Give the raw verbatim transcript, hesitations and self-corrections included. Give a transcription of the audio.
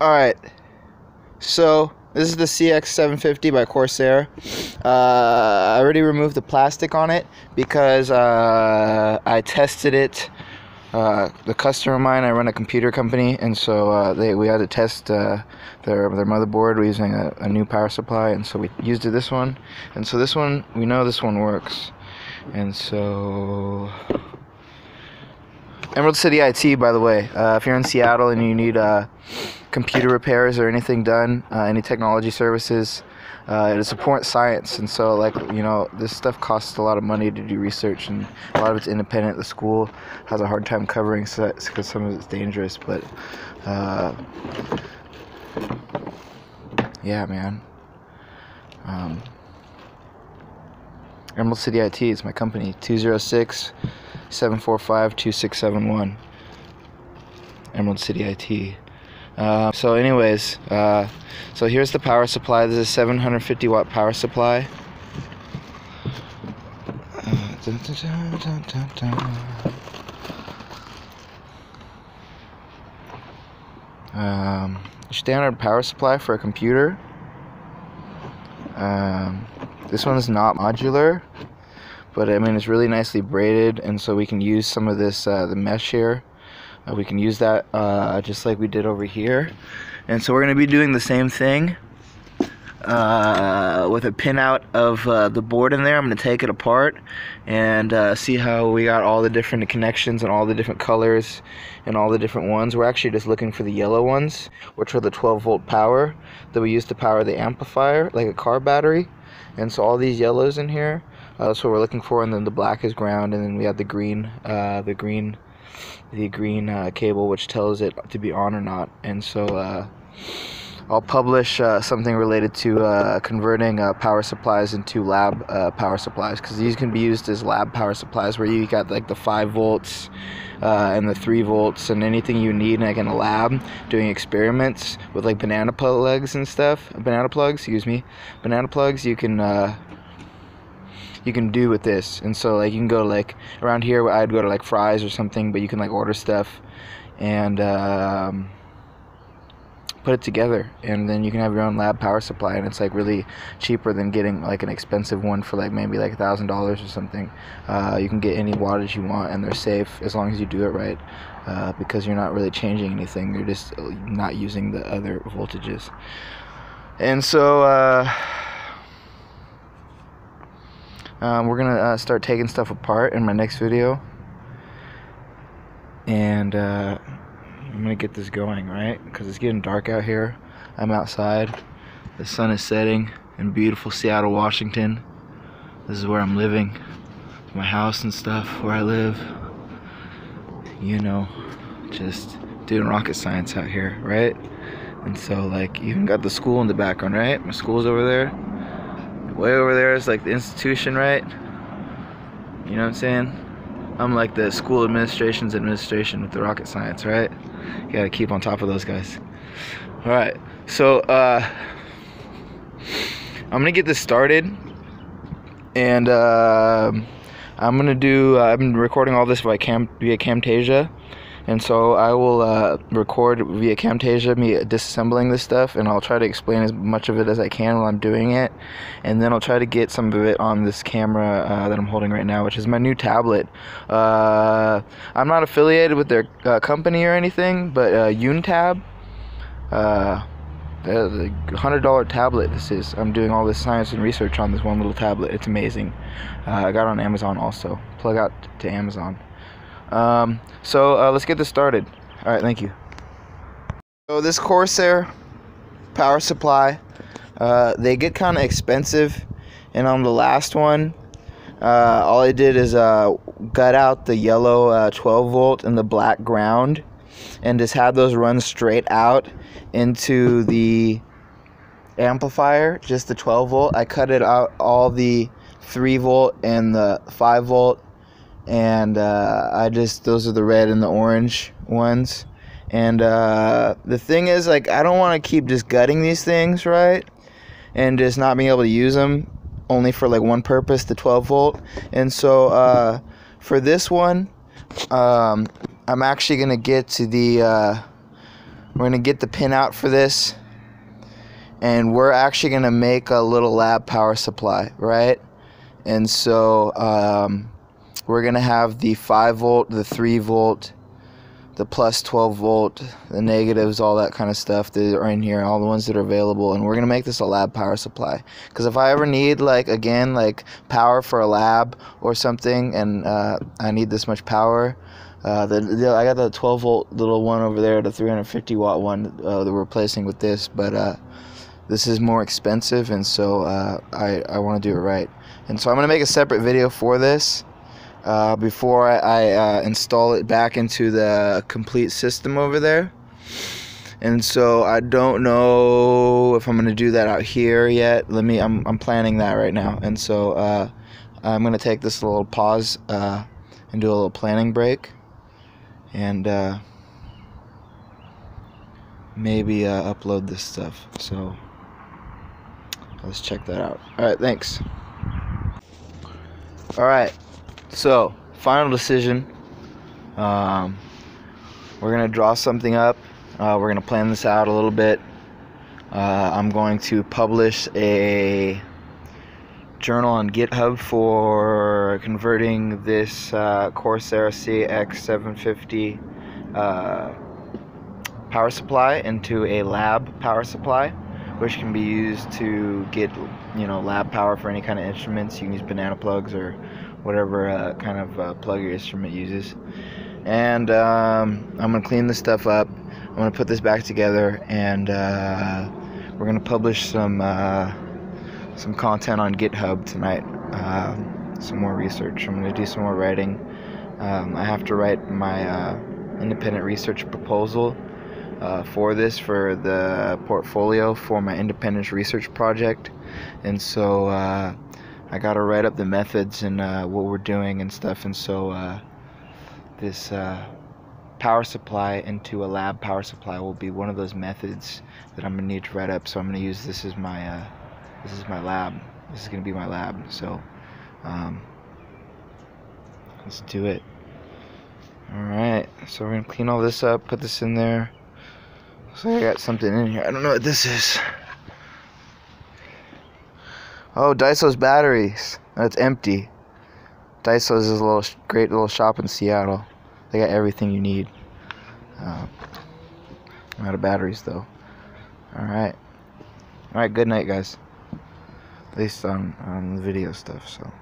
Alright, so this is the C X seven fifty by Corsair. Uh, I already removed the plastic on it because uh, I tested it. Uh, the customer of mine, I run a computer company, and so uh, they we had to test uh, their their motherboard. We're using a, a new power supply, and so we used this one. And so this one, we know this one works. And so... Emerald City I T, by the way, uh, if you're in Seattle and you need uh, computer repairs or anything done, uh, any technology services, uh, it supports science, and so, like, you know, this stuff costs a lot of money to do research, and a lot of it's independent. The school has a hard time covering, so that's because some of it's dangerous, but, uh, yeah, man. Um, Emerald City I T is my company, two zero six, seven four five, two six seven one, Emerald City I T. Uh, so anyways, uh, so here's the power supply. This is a seven hundred fifty watt power supply. Uh, dun, dun, dun, dun, dun, dun. Um, standard power supply for a computer. Um, this one is not modular, but I mean, it's really nicely braided, and so we can use some of this, uh, the mesh here. Uh, we can use that uh, just like we did over here. And so we're going to be doing the same thing uh, with a pinout of uh, the board in there. I'm going to take it apart and uh, see how we got all the different connections and all the different colors and all the different ones. We're actually just looking for the yellow ones, which are the twelve volt power that we use to power the amplifier, like a car battery. And so all these yellows in here, Uh, that's what we're looking for, and then the black is ground, and then we have the green, uh, the green, the green uh, cable, which tells it to be on or not. And so uh, I'll publish uh, something related to uh, converting uh, power supplies into lab uh, power supplies, because these can be used as lab power supplies, where you got like the five volts uh, and the three volts and anything you need, like in a lab, doing experiments with like banana plugs and stuff. Banana plugs, excuse me, banana plugs. You can. Uh, you can do with this. And so, like, you can go to, like, around here I'd go to like Fry's or something, but you can like order stuff and um, put it together, and then you can have your own lab power supply, and it's like really cheaper than getting like an expensive one for like maybe like a thousand dollars or something. Uh, you can get any wattage you want, and they're safe as long as you do it right, uh, because you're not really changing anything, you're just not using the other voltages. And so uh, Um, we're going to uh, start taking stuff apart in my next video. And uh, I'm going to get this going, right? Because it's getting dark out here. I'm outside. The sun is setting in beautiful Seattle, Washington. This is where I'm living. My house and stuff, where I live. You know, just doing rocket science out here, right? And so, like, you even got the school in the background, right? My school's over there. Way over there is like the institution, right? You know what I'm saying? I'm like the school administration's administration with the rocket science, right? You gotta keep on top of those guys. All right, so uh, I'm gonna get this started, and uh, I'm gonna do. Uh, I've been recording all this by Cam via Camtasia. And so I will uh, record via Camtasia me disassembling this stuff, and I'll try to explain as much of it as I can while I'm doing it. And then I'll try to get some of it on this camera uh, that I'm holding right now, which is my new tablet. Uh, I'm not affiliated with their uh, company or anything, but uh, Unitab, uh, the one hundred dollar tablet this is. I'm doing all this science and research on this one little tablet. It's amazing. Uh, I got it on Amazon also. Plug out to Amazon. Um, so uh, let's get this started. All right, thank you. So this Corsair power supply, uh, they get kind of expensive, and on the last one, uh, all I did is uh, gut out the yellow uh, twelve volt and the black ground, and just had those run straight out into the amplifier, just the twelve volt. I cut it out all the three volt and the five volt. And uh, I just, those are the red and the orange ones. And uh, the thing is, like, I don't want to keep just gutting these things, right? And just not being able to use them only for like one purpose, the twelve volt. And so uh, for this one, um, I'm actually going to get to the uh, We're going to get the pin out for this, and we're actually going to make a little lab power supply, right? And so um, we're going to have the five volt, the three volt, the plus twelve volt, the negatives, all that kind of stuff that are in here, all the ones that are available. And we're going to make this a lab power supply, because if I ever need, like, again, like power for a lab or something, and uh, I need this much power, uh, the, the, I got the twelve volt little one over there, the three hundred fifty watt one uh, that we're replacing with this, but uh, this is more expensive, and so uh, I, I want to do it right. And so I'm going to make a separate video for this. Uh, before I, I uh, install it back into the complete system over there. And so I don't know if I'm gonna do that out here yet. Let me I'm, I'm planning that right now. And so uh, I'm gonna take this little pause uh, and do a little planning break, and uh, maybe uh, upload this stuff. So let's check that out. All right, thanks. All right. So, final decision. Um, we're going to draw something up. Uh, we're going to plan this out a little bit. Uh, I'm going to publish a journal on GitHub for converting this uh, Corsair C X seven fifty uh, power supply into a lab power supply, which can be used to get, you know, lab power for any kind of instruments. You can use banana plugs or whatever uh, kind of uh, plug your instrument uses. And um, I'm going to clean this stuff up. I'm going to put this back together, and uh, we're going to publish some uh, some content on GitHub tonight. Uh, some more research. I'm going to do some more writing. Um, I have to write my uh, independent research proposal uh, for this, for the portfolio for my independent research project. And so uh, I gotta write up the methods and uh, what we're doing and stuff. And so uh, this uh, power supply into a lab power supply will be one of those methods that I'm gonna need to write up. So I'm gonna use this as my uh, this is my lab. This is gonna be my lab. So um, let's do it. All right. So we're gonna clean all this up, put this in there. Looks like I got something in here. I don't know what this is. Oh, Daiso's batteries. That's empty. Daiso's is a little great little shop in Seattle. They got everything you need. Uh, I'm out of batteries though. All right. All right. Good night, guys. At least on on the video stuff. So.